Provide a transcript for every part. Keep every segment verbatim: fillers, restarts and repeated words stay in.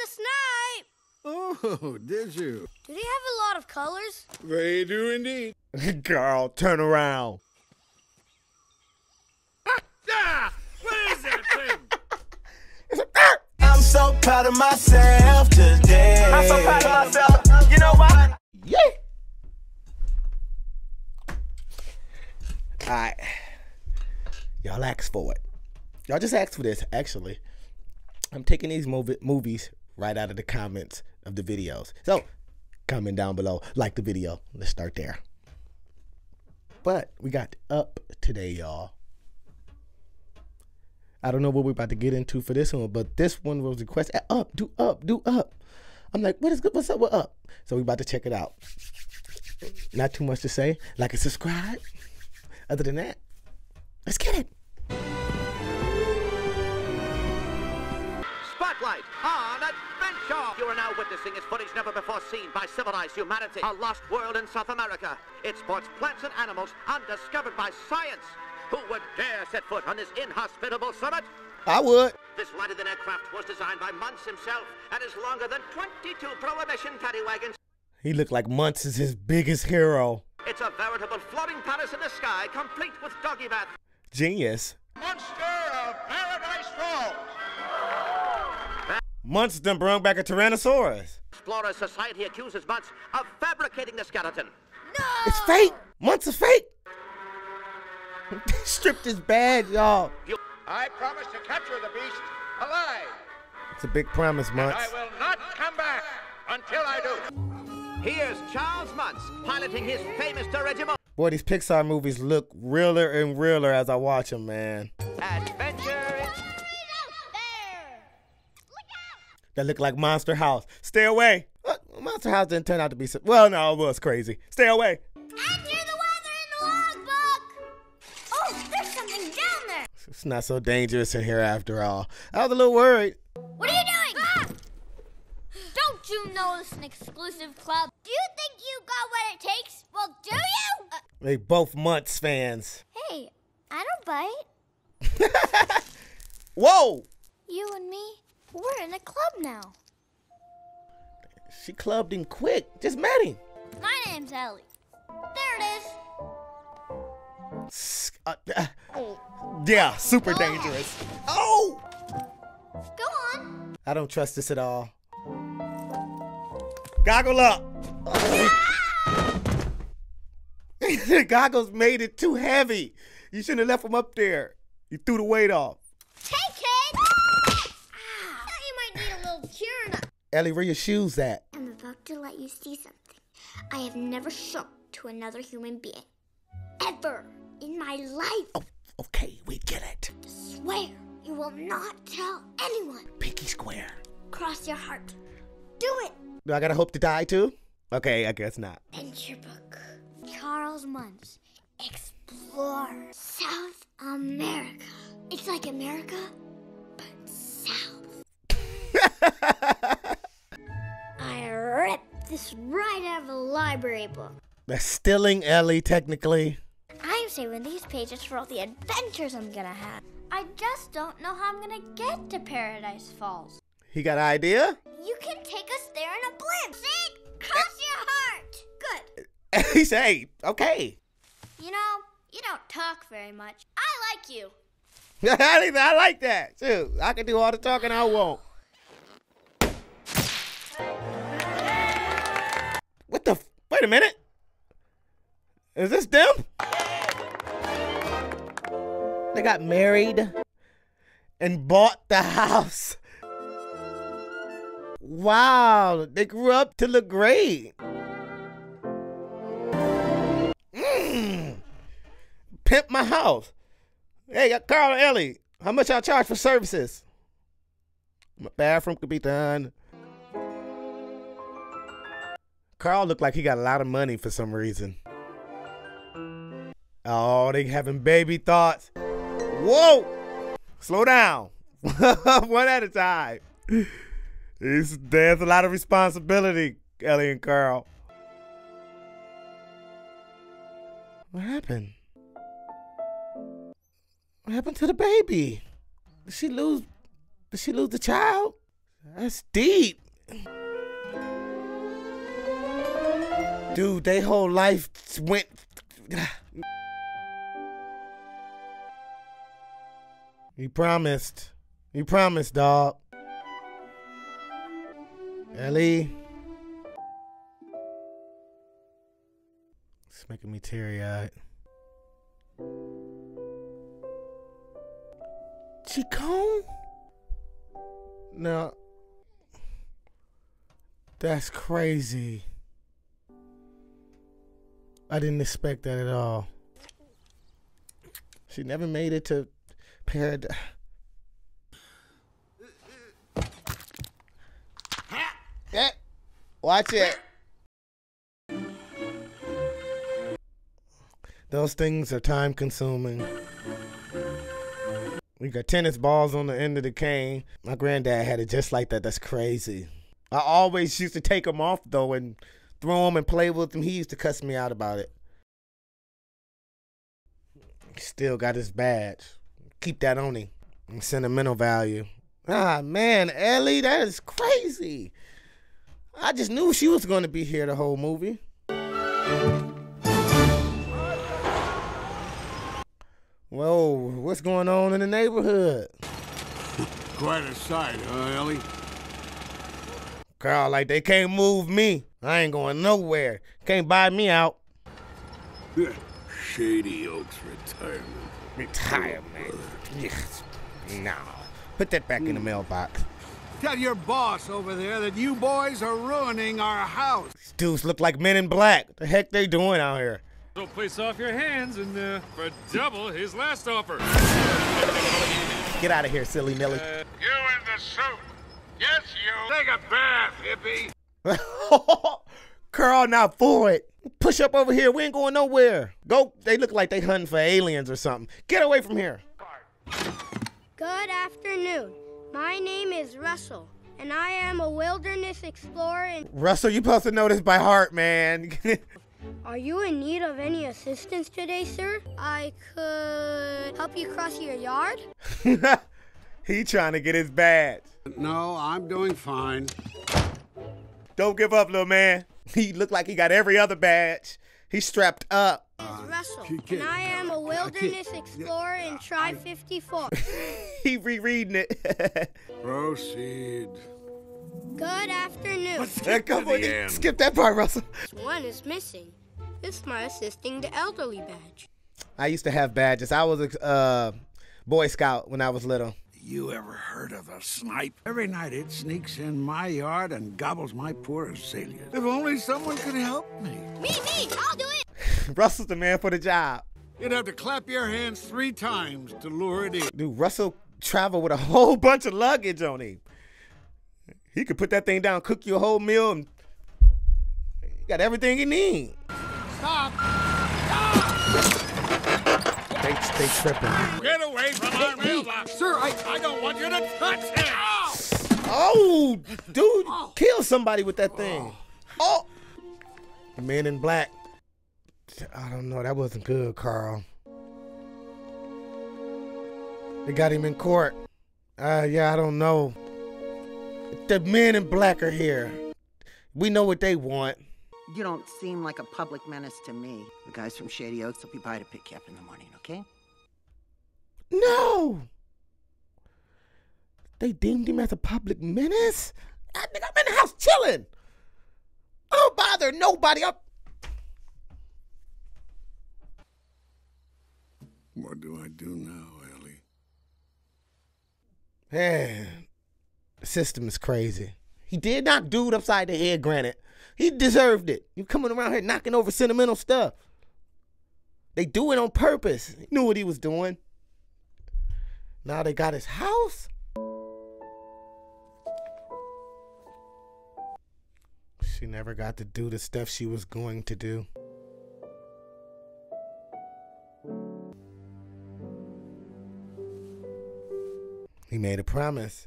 the snipe. Oh, did you? Do they have a lot of colors? They do indeed. Carl, turn around. Ah, what is that thing? I'm so proud of myself today. I'm so proud of myself. You know what? Yeah. All right. Y'all asked for it. Y'all just asked for this, actually. I'm taking these movie movies right out of the comments of the videos. So, comment down below, like the video. Let's start there. But we got Up today, y'all. I don't know what we're about to get into for this one, but this one was requested. Up, do Up, do Up. I'm like, what is good? What's up with Up? So we're about to check it out. Not too much to say. Like and subscribe. Other than that, let's get it. Spotlight on adventure! You are now witnessing its footage never before seen by civilized humanity. A lost world in South America. It sports plants and animals undiscovered by science. Who would dare set foot on this inhospitable summit? I would. This lighter-than aircraft was designed by Muntz himself and is longer than twenty-two Prohibition paddy wagons. He looked like Muntz is his biggest hero. It's a veritable floating palace in the sky, complete with doggy bath. Genius. Monster of Paradise Falls. Muntz done brought back a Tyrannosaurus. Explorer Society accuses Muntz of fabricating the skeleton. No! It's fake. Muntz is fake. Stripped his badge, y'all. I promise to capture the beast alive. It's a big promise, Muntz. And I will not come back until I do. Here's Charles Muntz piloting his famous dirigible. Boy, these Pixar movies look realer and realer as I watch them, man. Adventure is right out there. Look out. That look like Monster House. Stay away. Look, Monster House didn't turn out to be so. Well, no, it was crazy. Stay away. It's not so dangerous in here after all. I was a little worried. What are you doing? Ah! Don't you know it's an exclusive club? Do you think you got what it takes? Well, do you? Uh, they both Muntz fans. Hey, I don't bite. Whoa! You and me, we're in a club now. She clubbed him quick. Just met him. My name's Ellie. There it is. Uh, uh, yeah, super dangerous. Oh! Go on. I don't trust this at all. Goggle up. The goggles made it too heavy. You shouldn't have left them up there. You threw the weight off. Hey, kid. I thought you might need a little cure. Ellie, where your shoes at? I'm about to let you see something I have never shown to another human being. Ever. In my life. Oh, okay, we get it. Swear you will not tell anyone. Pinky square. Cross your heart. Do it. Do I gotta hope to die too? Okay, I guess not. Adventure book. Charles Muntz. Explore South America. It's like America, but South. I ripped this right out of a library book. That's stealing, Ellie, technically. I'm saving these pages for all the adventures I'm gonna have. I just don't know how I'm gonna get to Paradise Falls. He got an idea? You can take us there in a blimp. See? Cross uh, your heart. Good. He said, hey, okay. You know, you don't talk very much. I like you. I like that, too. I can do all the talking I want. What the? F Wait a minute. Is this them? They got married and bought the house. Wow, they grew up to look great. Mm. Pimp my house. Hey, Carl and Ellie, how much y'all charge for services? My bathroom could be done. Carl looked like he got a lot of money for some reason. Oh, they having baby thoughts. Whoa! Slow down. One at a time. It's, there's a lot of responsibility, Ellie and Carl. What happened? What happened to the baby? Did she lose? Did she lose the child? That's deep. Dude, they whole life went... He promised. He promised, dog. Ellie. It's making me teary-eyed. Chicone? No. That's crazy. I didn't expect that at all. She never made it to Paradise. Yeah. Watch it. Those things are time consuming. We got tennis balls on the end of the cane. My granddad had it just like that. That's crazy. I always used to take them off though and throw him and play with him. He used to cuss me out about it. Still got his badge. Keep that on him. Sentimental value. Ah, man, Ellie, that is crazy. I just knew she was going to be here the whole movie. Whoa, what's going on in the neighborhood? Quite a sight, huh, Ellie? Carl, like, they can't move me. I ain't going nowhere. Can't buy me out. Shady Oaks retirement. Retirement? Yes. No. Put that back mm. in the mailbox. Tell your boss over there that you boys are ruining our house. These dudes look like men in black. What the heck they doing out here? So place off your hands and uh, for double his last offer. Get out of here, silly Millie. Uh, you in the suit. Yes, you. Take a bath, hippie. Carl, not for it. Push up over here. We ain't going nowhere. Go. They look like they hunting for aliens or something. Get away from here. Good afternoon. My name is Russell, and I am a wilderness explorer. In Russell, you're supposed to know this by heart, man. Are you in need of any assistance today, sir? I could help you cross your yard. He trying to get his badge. No, I'm doing fine. Don't give up, little man. He looked like he got every other badge. He's strapped up. Uh, Russell, and I am a wilderness explorer in Tribe fifty-four. He rereading it. Proceed. Good afternoon. Hey, come on, skip that part, Russell. One is missing. It's my assisting the elderly badge. I used to have badges. I was a uh, Boy Scout when I was little. You ever heard of a snipe? Every night it sneaks in my yard and gobbles my poor azaleas. If only someone could help me. Me, me, I'll do it. Russell's the man for the job. You'd have to clap your hands three times to lure it in. Dude, Russell traveled with a whole bunch of luggage on him. He could put that thing down, cook you a whole meal, and you got everything you need. Stop. Stop. They, they tripping. Get away from our mailbox. Sir, I, I don't want you to touch it. Ow! Oh, dude, oh. Kill somebody with that thing. Oh. The man in black. I don't know, that wasn't good, Carl. They got him in court. Uh, yeah, I don't know. The men in black are here. We know what they want. You don't seem like a public menace to me. The guys from Shady Oaks will be by to pick you up in the morning, okay? No! They deemed him as a public menace? I think I'm in the house chilling. I don't bother nobody up. What do I do now, Ellie? Man, the system is crazy. He did knock dude upside the head, granted. He deserved it. You coming around here knocking over sentimental stuff. They do it on purpose. He knew what he was doing. Now they got his house? She never got to do the stuff she was going to do. He made a promise.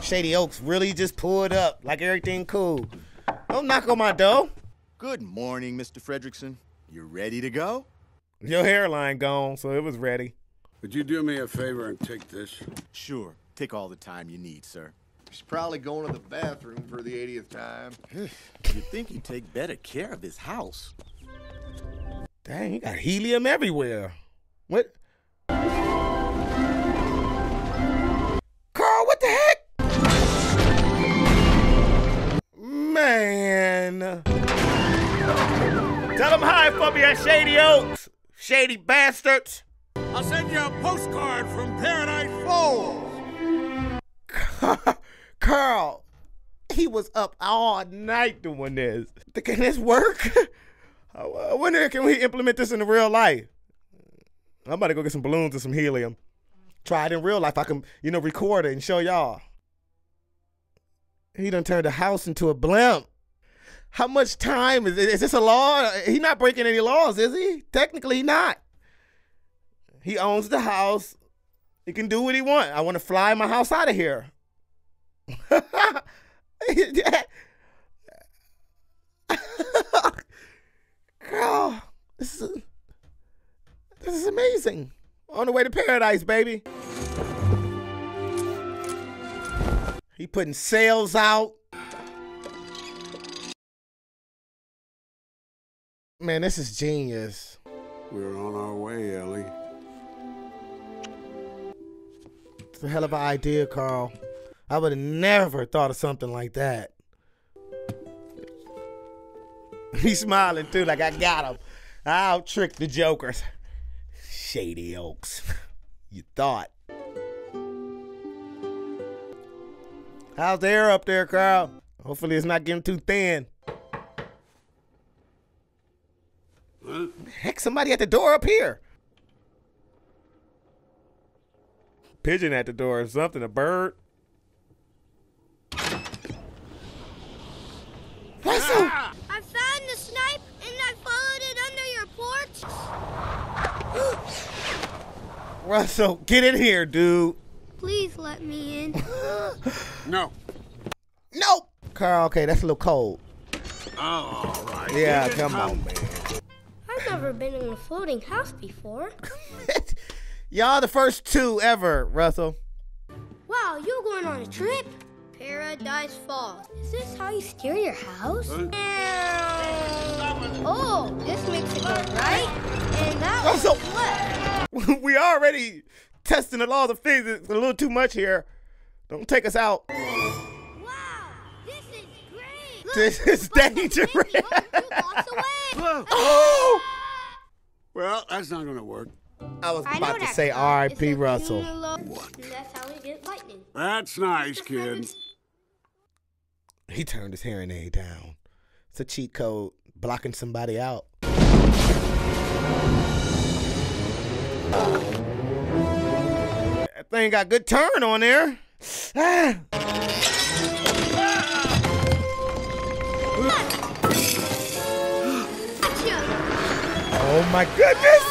Shady Oaks really just pulled up like everything cool. Don't knock on my door. Good morning, Mister Fredrickson. You ready to go? Your hairline gone, so it was ready. Would you do me a favor and take this? Sure. Take all the time you need, sir. He's probably going to the bathroom for the eightieth time. You'd think he'd take better care of his house. Dang, he got helium everywhere. What? Carl, what the heck? Man. Tell him hi for me at Shady Oaks, shady bastards. I'll send you a postcard from Paradise Falls. Carl, he was up all night doing this. Can this work? I wonder, can we implement this in real life? I'm about to go get some balloons and some helium. Try it in real life. I can, you know, record it and show y'all. He done turned the house into a blimp. How much time is, is this a law? He's not breaking any laws, is he? Technically not. He owns the house. He can do what he wants. I want to fly my house out of here. Girl, this is, this is amazing. On the way to paradise, baby. He putting sails out. Man, this is genius. We're on our way, Ellie. It's a hell of an idea, Carl. I would have never thought of something like that. He's smiling too, like I got him. I'll trick the jokers. Shady Oaks. You thought. How's the air up there, Carl? Hopefully it's not getting too thin. Huh? Heck, somebody at the door up here. Pigeon at the door or something, a bird. Russell! Ah! I found the snipe and I followed it under your porch. Russell, get in here, dude. Please let me in. No. No! Carl, okay, that's a little cold. Oh, all right. Yeah, come hop. on, man. I've never been in a floating house before. Y'all the first two ever, Russell. Wow, you going on a trip? Paradise Falls. Is this how you steer your house? Uh, oh, this makes it go right, and that Russell. One's left. We already testing the laws of physics a little too much here. Don't take us out. Wow, this is great. Look, this is dangerous. Oh! Well, that's not gonna work. I was I about to say R I P Russell. What? That's how we get lightning. That's nice, kids. He turned his hearing aid down. It's a cheat code blocking somebody out. That thing got a good turn on there. Ah. Ah. Oh my goodness!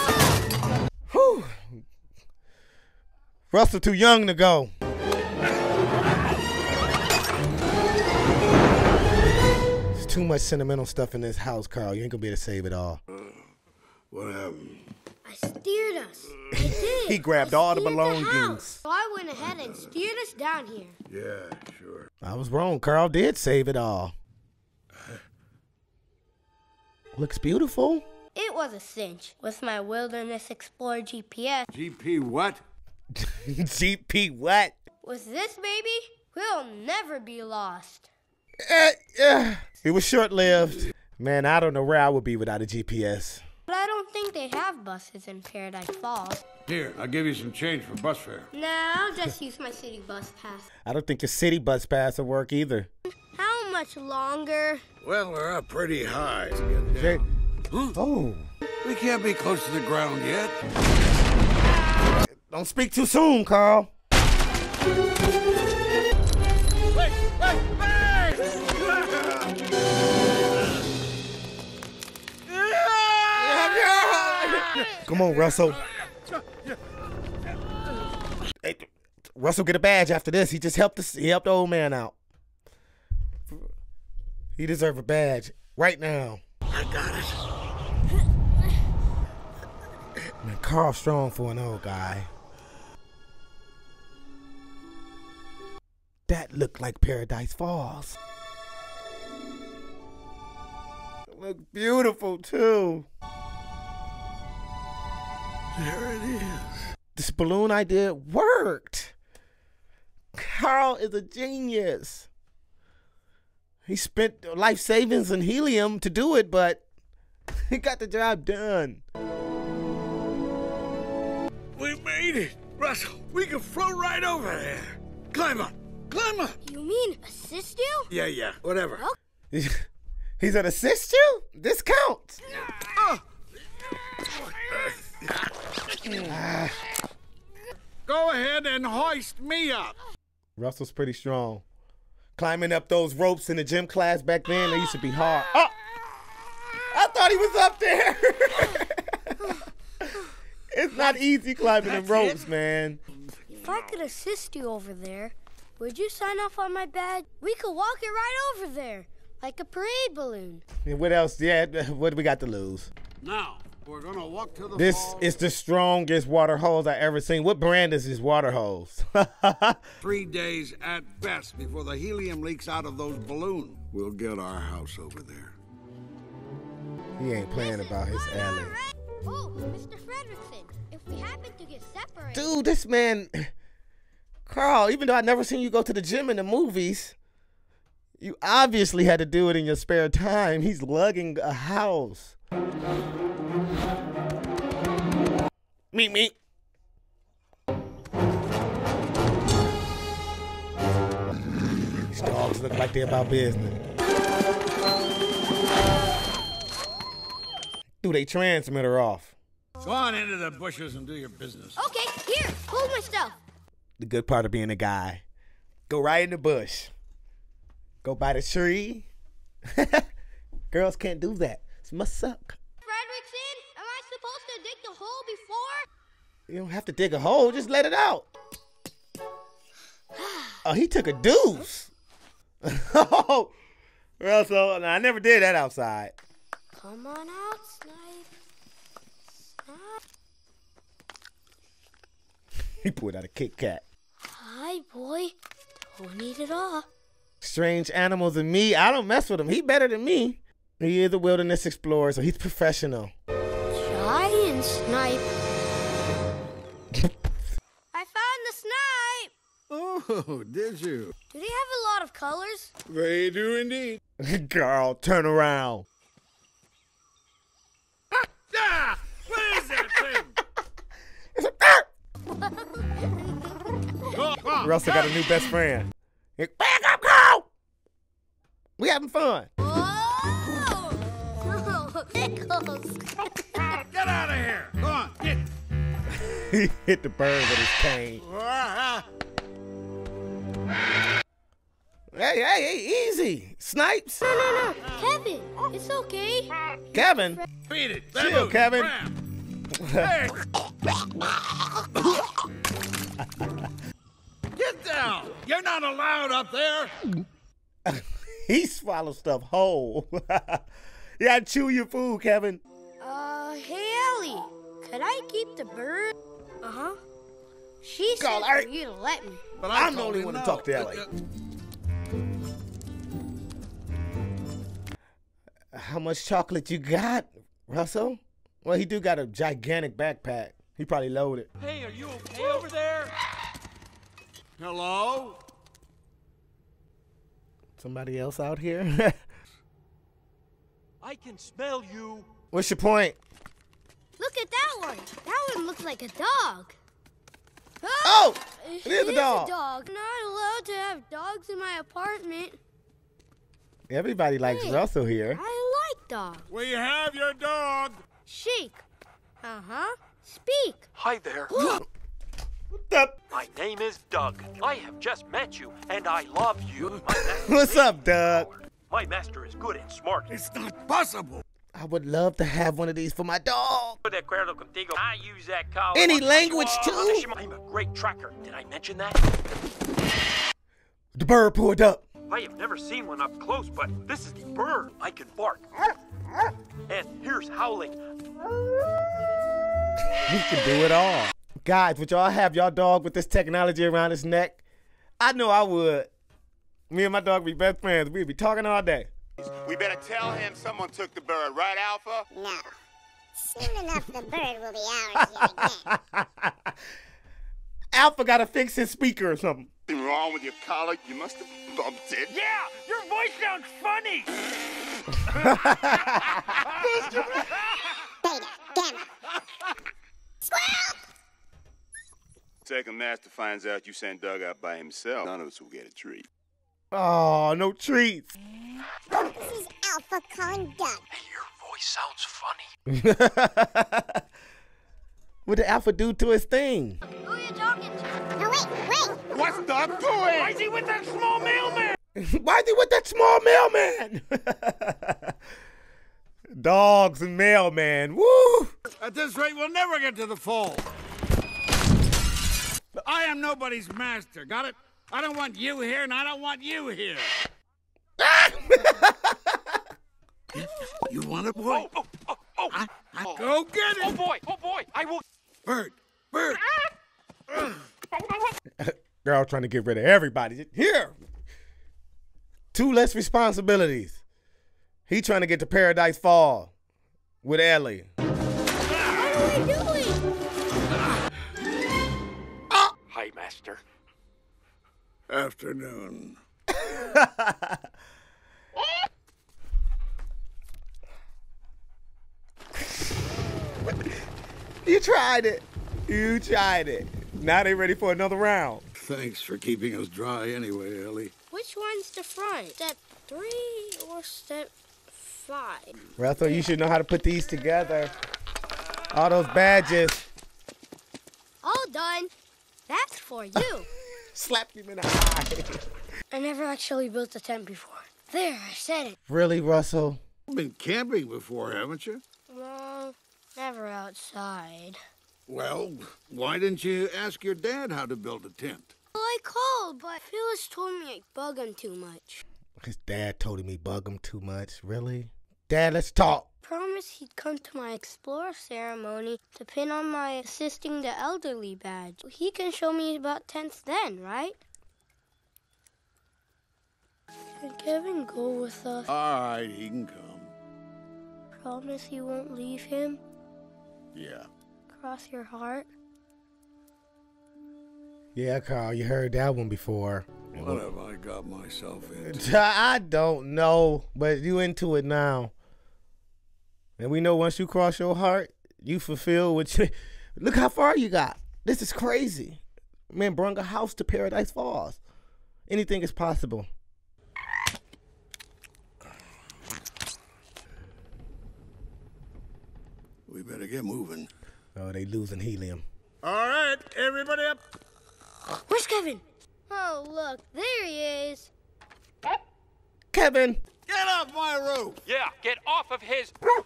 Russell too young to go. There's too much sentimental stuff in this house, Carl. You ain't gonna be able to save it all. Uh, what happened? I steered us. I did. He grabbed I all the belongings. The so I went ahead and steered us down here. Yeah, sure. I was wrong. Carl did save it all. Looks beautiful. It was a cinch with my Wilderness Explorer G P S. G P what? G P what? With this baby, we'll never be lost. Uh, uh, it was short-lived. Man, I don't know where I would be without a G P S. But I don't think they have buses in Paradise Falls. Here, I'll give you some change for bus fare. Nah, I'll just use my city bus pass. I don't think your city bus pass will work either. How much longer? Well, we're up pretty high. Jay, huh? Oh. We can't be close to the ground yet. Don't speak too soon, Carl. Wait, wait, wait! Come on, Russell. Hey, Russell get a badge after this. He just helped us. He helped the old man out. He deserves a badge right now. I got it. Man, Carl's strong for an old guy. That looked like Paradise Falls. It looked beautiful too. There it is. This balloon idea worked. Carl is a genius. He spent life savings and helium to do it, but he got the job done. We made it, Russell. We can float right over there. Climb up, climb up. You mean assist you? Yeah, yeah, whatever. Oh. He's gonna assist you? This counts. Oh. Ah. Go ahead and hoist me up. Russell's pretty strong. Climbing up those ropes in the gym class back then, they used to be hard. Oh! I thought he was up there. It's not easy climbing the ropes, man. If I could assist you over there, would you sign off on my badge? We could walk it right over there, like a parade balloon. And what else? Yeah, what do we got to lose? Now. We're gonna walk to the this falls. Is the strongest water hose I ever seen. What brand is this water hose? Three days at best before the helium leaks out of those balloons. We'll get our house over there. He ain't playing about his alley. Right. Oh, Mister Fredrickson, if we happen to get separated. Dude, this man, Carl, even though I've never seen you go to the gym in the movies, you obviously had to do it in your spare time. He's lugging a house. Meet me. These dogs look like they're about business. Do they transmitter off? Go on into the bushes and do your business. Okay, here, hold my stuff. The good part of being a guy. Go right in the bush. Go by the tree. Girls can't do that. It must suck. Fredrickson, am I supposed to dig the hole before? You don't have to dig a hole, just let it out. Oh, he took a deuce. Oh, Russell, no, I never did that outside. Come on out, Snipe. Snipe. He pulled out a Kit Kat. Hi, boy. Don't eat it all. Strange animals and me. I don't mess with him. He better than me. He is a wilderness explorer, so he's professional. Giant snipe. I found the snipe. Oh, did you? Do they have a lot of colors? They do indeed. Girl, turn around. Ah, what is that thing? It's a ah! Russell got a new best friend. Back up, girl! We having fun. Pickles. Get out of here! Go on, get! He hit the bird with his cane. Hey, hey, hey, easy! Snipes! No, no, no! Kevin! It's okay! Kevin! Beat it! Chill, Kevin! Hey. Get down! You're not allowed up there! He swallows stuff whole. Yeah, I chew your food, Kevin. Uh, hey, Ellie, could I keep the bird? Uh-huh. She Carl, said I... for you to let me. But I'm the only one to talk to Ellie. How much chocolate you got, Russell? Well, he do got a gigantic backpack. He probably loaded. Hey, are you okay over there? Hello? Somebody else out here? I can smell you. What's your point? Look at that one. That one looks like a dog. Oh! Oh it is a dog. a dog. I'm not allowed to have dogs in my apartment. Everybody likes hey, Russell here. I like dogs. We have your dog. Shake. Uh-huh. Speak. Hi there. What the? My name is Doug. I have just met you, and I love you. What's up, Doug? My master is good and smart. It's not possible. I would love to have one of these for my dog. I use that cow. Any language too? I'm a great tracker. Did I mention that? The bird pulled up. I have never seen one up close, but this is the bird. I can bark. And here's howling. You can do it all. Guys, would y'all have y'all dog with this technology around his neck? I know I would. Me and my dog be best friends. We be talking all day. We better tell him someone took the bird, right, Alpha? No. Soon enough, the bird will be ours here again. Alpha gotta fix his speaker or something. Something wrong with your collar? You must have bumped it. Yeah, your voice sounds funny. Beta, Gamma, Squirrel. Second master finds out you sent Doug out by himself. None of us will get a treat. Oh, no treats. This is Alpha calling Doug. Hey, your voice sounds funny. What did Alpha do to his thing? Who are you talking to? No, wait, wait. What's Doug doing? Why is he with that small mailman? Why is he with that small mailman? Dogs and mailman. Woo! At this rate, we'll never get to the fall. I am nobody's master, got it? I don't want you here, and I don't want you here. You want a boy? Oh, oh, oh, oh. I, I, go get it! Oh, boy! Oh, boy! I will... Bird! Bird! Girl trying to get rid of everybody. Here! Two less responsibilities. He trying to get to Paradise Falls with Ellie. What are we doing? Oh. Hi, Master. Afternoon. You tried it. You tried it. Now they ready for another round. Thanks for keeping us dry anyway, Ellie. Which one's the front? Step three or step five? Russell, you should know how to put these together. All those badges. All done. That's for you. Slapped him in the eye. I never actually built a tent before. There, I said it. Really, Russell? You've been camping before, haven't you? Well, never outside. Well, why didn't you ask your dad how to build a tent? Well, I called, but Phyllis told me I bug him too much. His dad told him he bug him too much? Really? Dad, let's talk. Promised he'd come to my Explorer ceremony to pin on my assisting the elderly badge. He can show me about tents then, right? Can Kevin go with us? All right, he can come. Promise you won't leave him? Yeah. Cross your heart? Yeah, Carl, you heard that one before. What have I got myself into? I don't know, but you into it now. And we know once you cross your heart, you fulfill what you... Look how far you got. This is crazy. Man, brung a house to Paradise Falls. Anything is possible. We better get moving. Oh, they losing helium. All right, everybody up. Where's Kevin? Oh, look, there he is. Kevin. Get off my roof. Yeah, get off of his roof.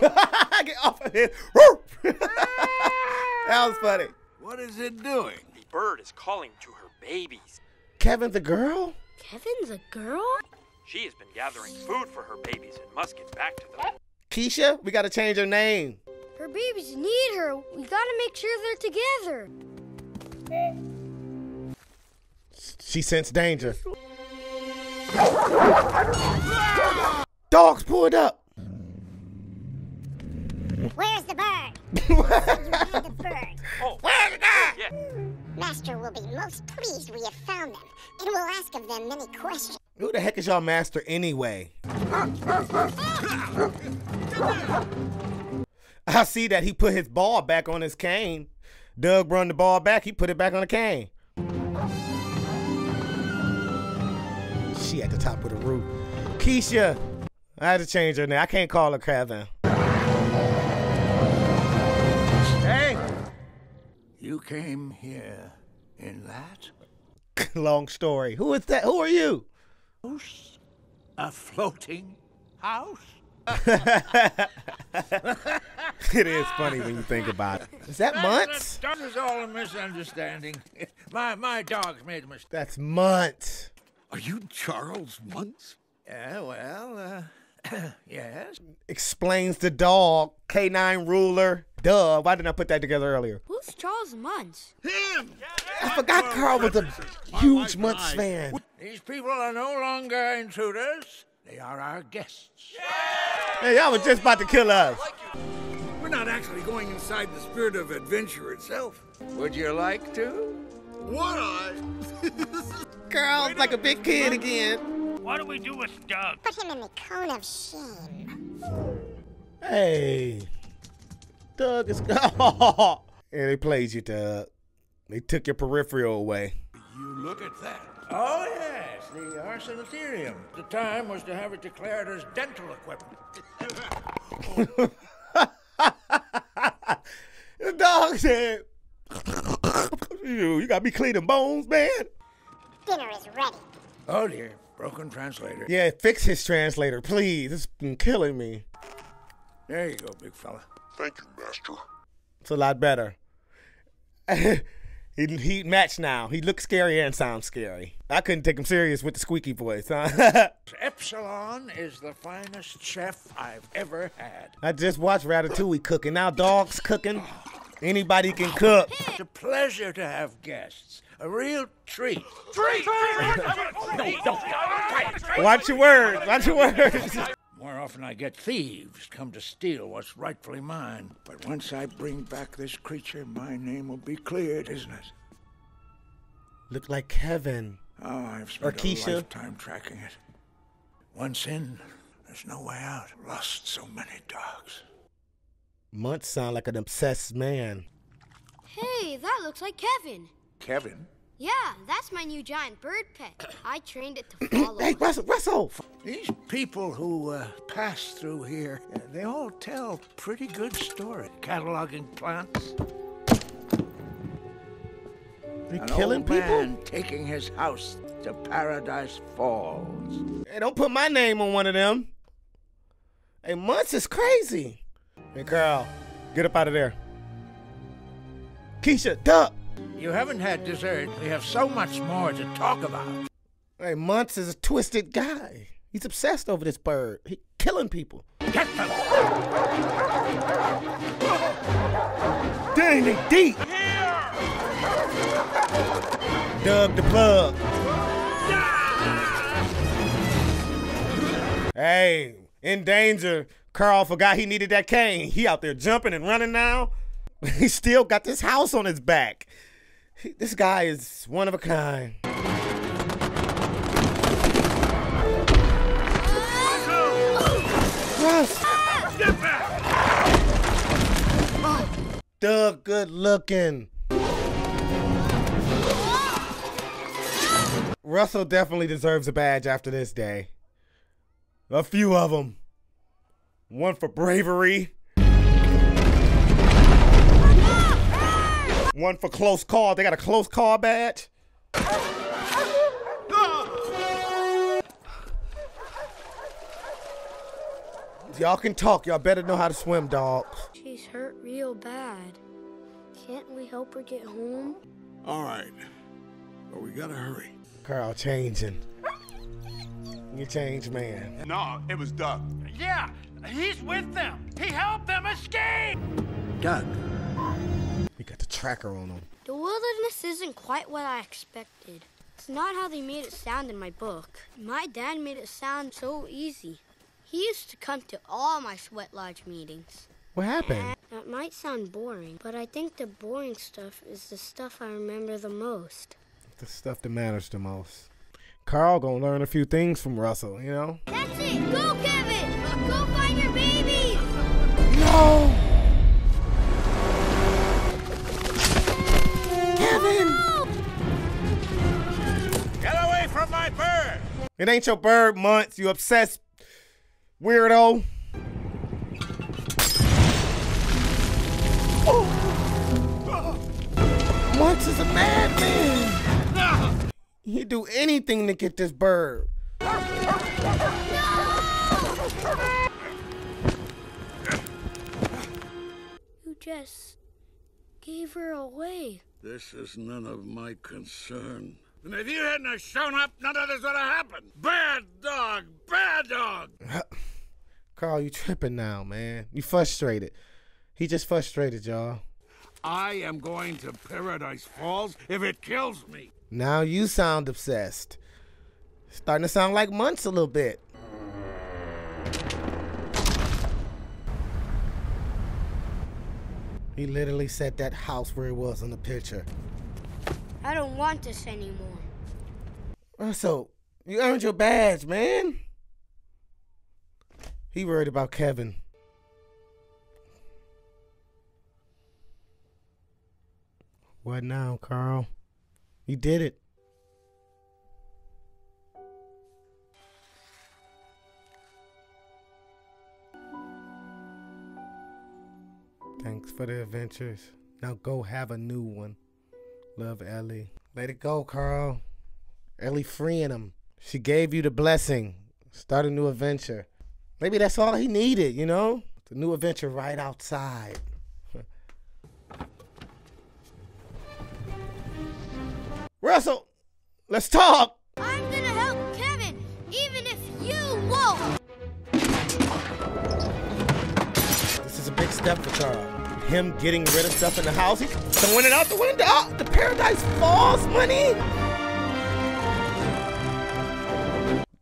Get off of his roof. That was funny. What is it doing? The bird is calling to her babies. Kevin's a girl? Kevin's a girl? She has been gathering food for her babies and must get back to them. Keisha, we gotta change her name. Her babies need her. We gotta make sure they're together. She sensed danger. Dogs pulled up. Where's the bird? You had the bird. Oh, where's the bird? Yeah. Master will be most pleased we have found them, and will ask of them many questions. Who the heck is y'all master anyway? I see that he put his ball back on his cane. Doug run the ball back, he put it back on the cane. She at the top of the roof. Keisha. I had to change her name. I can't call her Kevin. Hey. You came here in that? Long story. Who is that? Who are you? House? A floating house? It is funny when you think about it. Is that Muntz? That is all a misunderstanding. My, my dog's made a mistake. That's Muntz. Are you Charles Muntz? Yeah, well, uh, Yes? Explains the dog, canine ruler. Duh, why didn't I put that together earlier? Who's Charles Muntz? Him! I forgot Carl was a huge Muntz fan. These people are no longer intruders. They are our guests. Hey, y'all was just about to kill us. We're not actually going inside the spirit of adventure itself. Would you like to? What I? Carl's like a big kid again. What do we do with Doug? Put him in the cone of shame. Hey. Doug is... Oh. Yeah, they played you, Doug. They took your peripheral away. You look at that. Oh, yes, the arsinoitherium. The time was to have it declared as dental equipment. The dog said, you got me cleaning bones, man. Dinner is ready. Oh, dear. Broken translator. Yeah, fix his translator, please. It's been killing me. There you go, big fella. Thank you, master. It's a lot better. he, he matched now. He looks scary and sounds scary. I couldn't take him serious with the squeaky voice. Huh? Epsilon is the finest chef I've ever had. I just watched Ratatouille cooking. Now dog's cooking. Anybody can cook. It's a pleasure to have guests. A real treat. Treat! No, don't. Watch your words. Watch your words. More often I get thieves come to steal what's rightfully mine. But once I bring back this creature, my name will be cleared, isn't it? Look like Kevin. Oh, I've spent a lifetime tracking it. Once in, there's no way out. Lost so many dogs. Muntz sound like an obsessed man. Hey, that looks like Kevin. Kevin? Yeah, that's my new giant bird pet. I trained it to follow. Hey, Russell, Russell! These people who uh, pass through here, uh, they all tell pretty good stories. Cataloging plants. They're killing people? An old man taking his house to Paradise Falls. Hey, don't put my name on one of them. Hey, Muntz is crazy. Hey, Carl, get up out of there. Keisha, duck! You haven't had dessert. We have so much more to talk about. Hey, Muntz is a twisted guy. He's obsessed over this bird. He's killing people. Get them! Dang, they deep! Here. Doug the plug. Ah. Hey, in danger. Carl forgot he needed that cane. He out there jumping and running now. He still got this house on his back. This guy is one of a kind. Russ! Get back! Doug, good looking. Russell definitely deserves a badge after this day. A few of them. One for bravery. One for close call. They got a close call badge. Y'all can talk. Y'all better know how to swim, dog. She's hurt real bad. Can't we help her get home? All right. But we gotta hurry. Carl changing. You changed, man. No, it was Doug. Yeah, he's with them. He helped them escape. Doug. We got the tracker on them. The wilderness isn't quite what I expected. It's not how they made it sound in my book. My dad made it sound so easy. He used to come to all my sweat lodge meetings. What happened? That might sound boring, but I think the boring stuff is the stuff I remember the most. The stuff that matters the most. Carl gonna learn a few things from Russell, you know? That's it! Go, Kevin! Go find your baby! No! My bird. It ain't your bird, Muntz, you obsessed weirdo. Oh. Muntz is a madman. No. He'd do anything to get this bird. No. You just gave her away. This is none of my concern. And if you hadn't have shown up, none of this would have happened. Bad dog, bad dog. Carl, you tripping now, man. You frustrated. He just frustrated, y'all. I am going to Paradise Falls if it kills me. Now you sound obsessed. Starting to sound like Muntz a little bit. He literally said that house where it was in the picture. I don't want this anymore. Russell, you earned your badge, man. He worried about Kevin. What now, Carl? You did it. Thanks for the adventures. Now go have a new one. Love, Ellie. Let it go, Carl. Ellie freeing him. She gave you the blessing. Start a new adventure. Maybe that's all he needed, you know? The new adventure right outside. Russell, let's talk. I'm gonna help Kevin, even if you won't. This is a big step for Charles. Him getting rid of stuff in the house, he's throwing it out the window. Oh, the Paradise Falls money.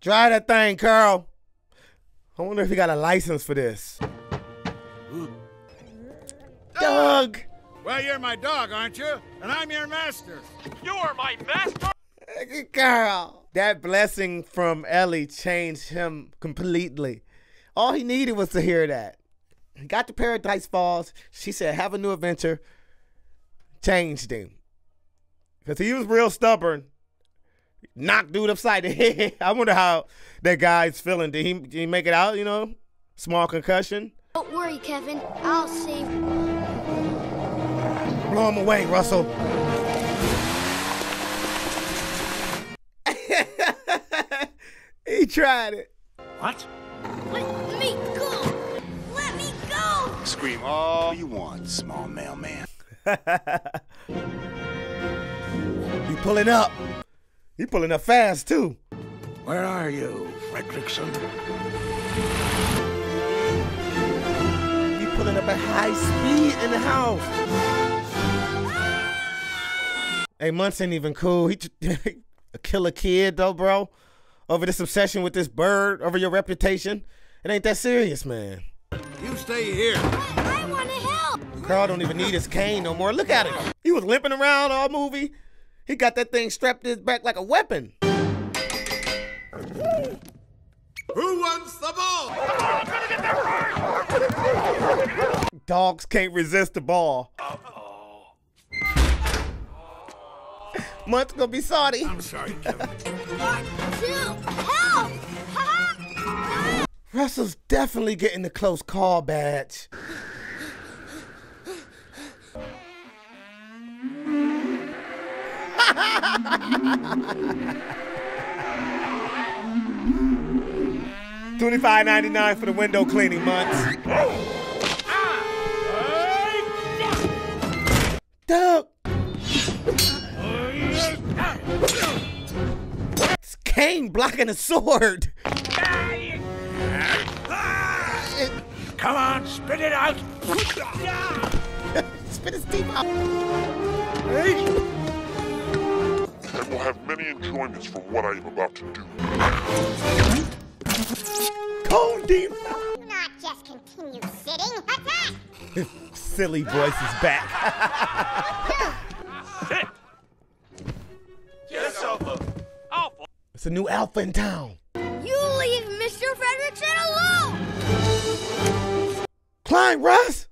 Dry that thing, Carl. I wonder if he got a license for this. Ooh. Doug. Well, you're my dog, aren't you? And I'm your master. You're my master? Carl. That blessing from Ellie changed him completely. All he needed was to hear that. He got to Paradise Falls. She said, have a new adventure. Changed him. Because he was real stubborn. Knocked dude upside the head. I wonder how that guy's feeling. Did he, did he make it out, you know? Small concussion. Don't worry, Kevin. I'll save you. Blow him away, Russell. He tried it. What? Let me go. Let me go. Scream all you want, small mailman. You pulling up. You pulling up fast, too. Where are you, Fredrickson? You pulling up at high speed in the house. Ah! Hey, Muntz ain't even cool. He a killer kid, though, bro. Over this obsession with this bird, over your reputation. It ain't that serious, man. You stay here. I, I want to help. Carl don't even need his cane no more. Look at him. He was limping around all movie. He got that thing strapped to his back like a weapon. Who wants the ball? Come on, I'm gonna get that first. Dogs can't resist the ball. Uh-oh. Muntz gonna be salty. I'm sorry, Kevin. Help! Russell's definitely getting the close call badge. twenty-five ninety-nine for the window cleaning, Muntz. Doug. It's Kane blocking a sword. Come on, spit it out. Spit his teeth out. And will have many enjoyments from what I am about to do. Cold deep! Do not just continue sitting, attack! Silly voice is back. Sit! Yes, Alpha! Alpha! It's a new Alpha in town. You leave Mister Fredrickson alone! Climb, Russ!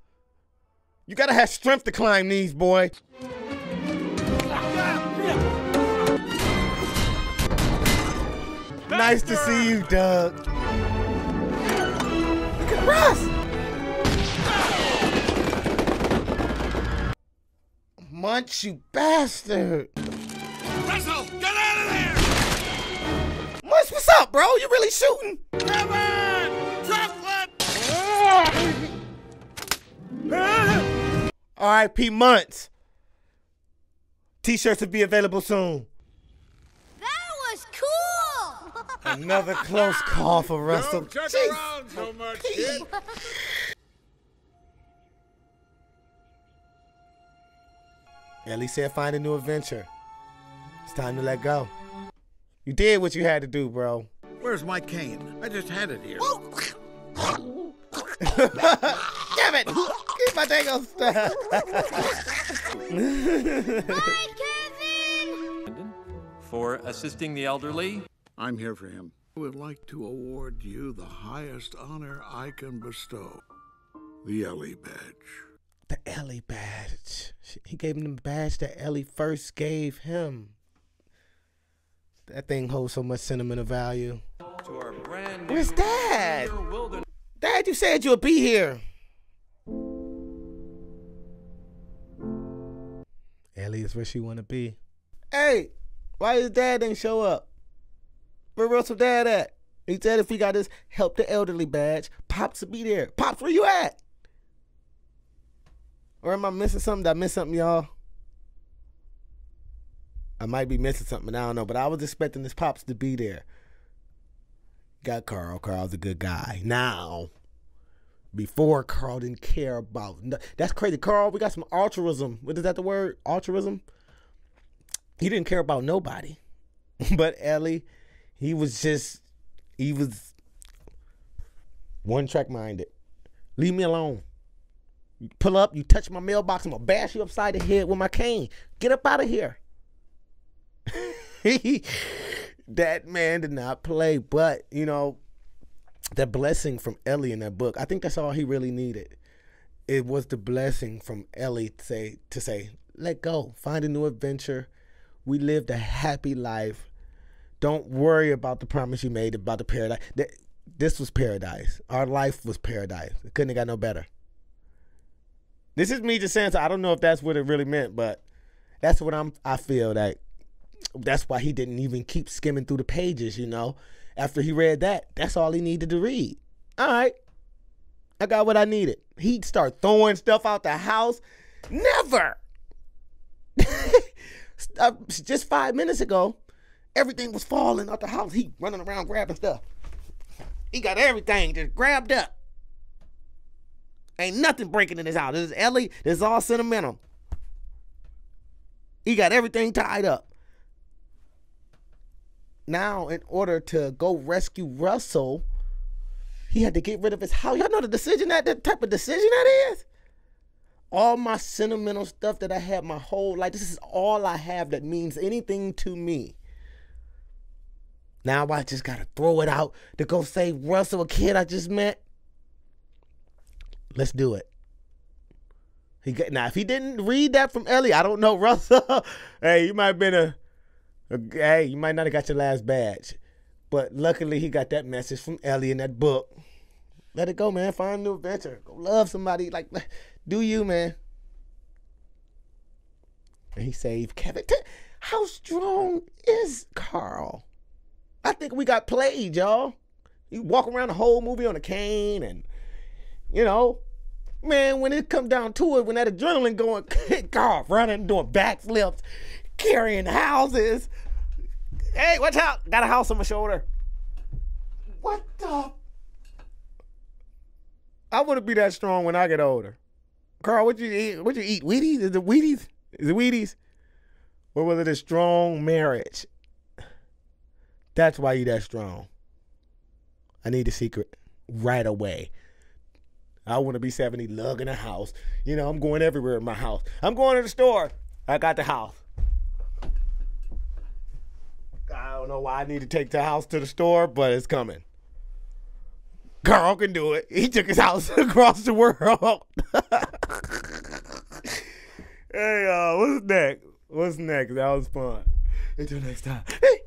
You gotta have strength to climb these, boy. Nice to see you, Doug. Look at Russ! Muntz, you bastard! Russell, get out of there! Muntz, what's up, bro? You really shooting? Come on! Chocolate! R I P Muntz. T-shirts will be available soon. Another close call for Russell. Don't check around so much, kid. Ellie said find a new adventure. It's time to let go. You did what you had to do, bro. Where's my cane? I just had it here. Damn it! Keep my dangle stuff. Bye, Kevin! For assisting the elderly. I'm here for him. I would like to award you the highest honor I can bestow. The Ellie badge. The Ellie badge. He gave him the badge that Ellie first gave him. That thing holds so much sentimental value. To our brand new Where's Dad? Dad, you said you'll be here. Ellie is where she want to be. Hey, why his dad didn't show up? Where Russell Dad at? He said if we got this help the elderly badge, Pops will be there. Pops, where you at? Or am I missing something? Did I miss something, y'all? I might be missing something. I don't know. But I was expecting this Pops to be there. Got Carl. Carl's a good guy. Now, before Carl didn't care about. That's crazy. Carl, we got some altruism. What is that the word? Altruism? He didn't care about nobody. But Ellie, he was just, he was one track minded. Leave me alone. You pull up, you touch my mailbox, I'm going to bash you upside the head with my cane. Get up out of here. That man did not play, but you know, that blessing from Ellie in that book, I think that's all he really needed. It was the blessing from Ellie to say, to say, let go, find a new adventure. We lived a happy life. Don't worry about the promise you made about the paradise. This was paradise. Our life was paradise. It couldn't have got no better. This is me just saying, so I don't know if that's what it really meant, but that's what I'm, I feel like. That's why he didn't even keep skimming through the pages, you know. After he read that, that's all he needed to read. All right, I got what I needed. He'd start throwing stuff out the house. Never. Just five minutes ago, everything was falling out the house. He running around grabbing stuff. He got everything just grabbed up. Ain't nothing breaking in his house. This is Ellie. This is all sentimental. He got everything tied up. Now, in order to go rescue Russell, he had to get rid of his house. Y'all know the decision that, the type of decision that is? All my sentimental stuff that I had my whole life, this is all I have that means anything to me. Now I just gotta throw it out to go save Russell, a kid I just met. Let's do it. He got, now, if he didn't read that from Ellie, I don't know, Russell. Hey, you might have been a... Hey, you might not have got your last badge, but luckily he got that message from Ellie in that book. Let it go, man. Find a new adventure. Go love somebody. Like, do you, man? And he saved Kevin. How strong is Carl? I think we got played, y'all. You walk around the whole movie on a cane, and you know, man, when it come down to it, when that adrenaline going, Carl running, doing backflips. Carrying houses. Hey, watch out. Got a house on my shoulder. What the? I want to be that strong when I get older. Carl, what you eat? What you eat? Wheaties? Is it Wheaties? Is it Wheaties? Or was it a strong marriage? That's why you that strong. I need the secret right away. I want to be seventy lugging a house. You know, I'm going everywhere in my house. I'm going to the store. I got the house. I don't know why I need to take the house to the store, but it's coming. Carl can do it. He took his house across the world. Hey, y'all, uh, what's next? What's next? That was fun. Until next time.